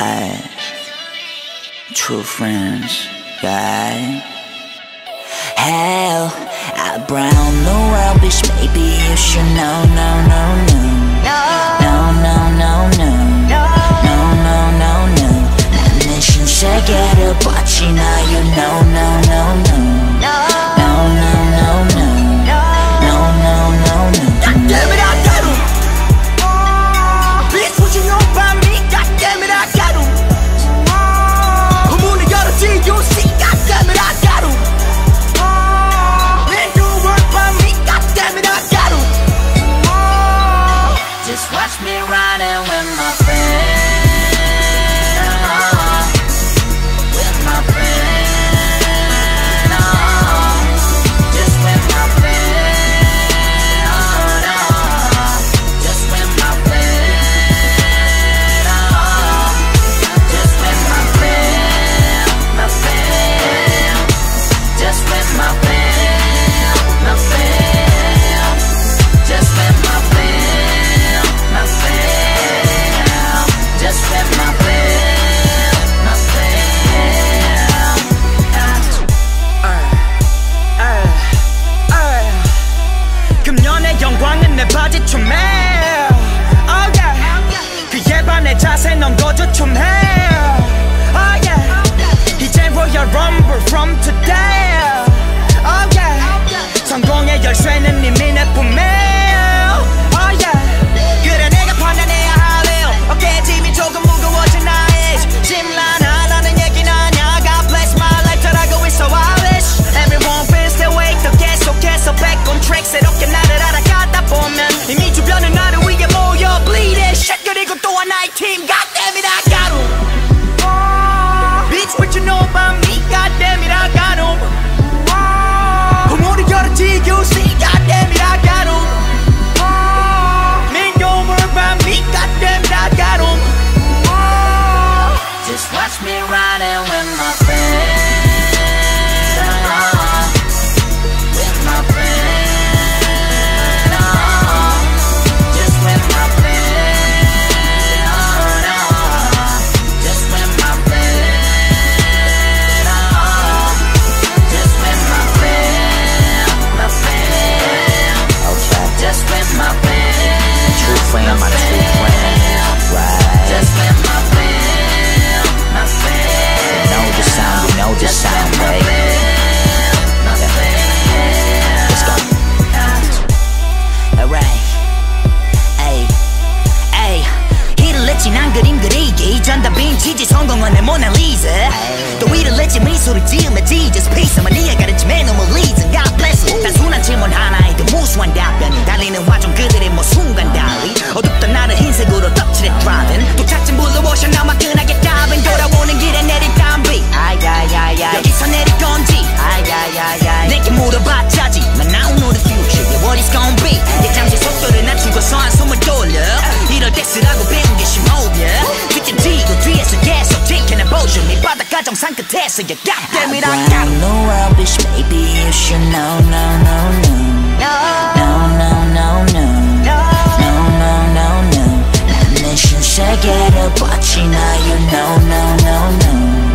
I, true friends, right? Hell, I brown the rubbish. Maybe you should know, no, no, no, no, no, no, no, no, no, no, no, no. 난 내 신세계를 봤지나, you know, no, no, no, no, no, no, no, no, no, no, no, no. Goddamn it, I got him. Bitch, what you know about me? Goddamn it, I got him. I'm only gonna see you see. Goddamn it, I got him. Ain't do work by me. Goddamn it, I got him. Just watch me riding with my friends. Get a bocce now, you know, no, no, no.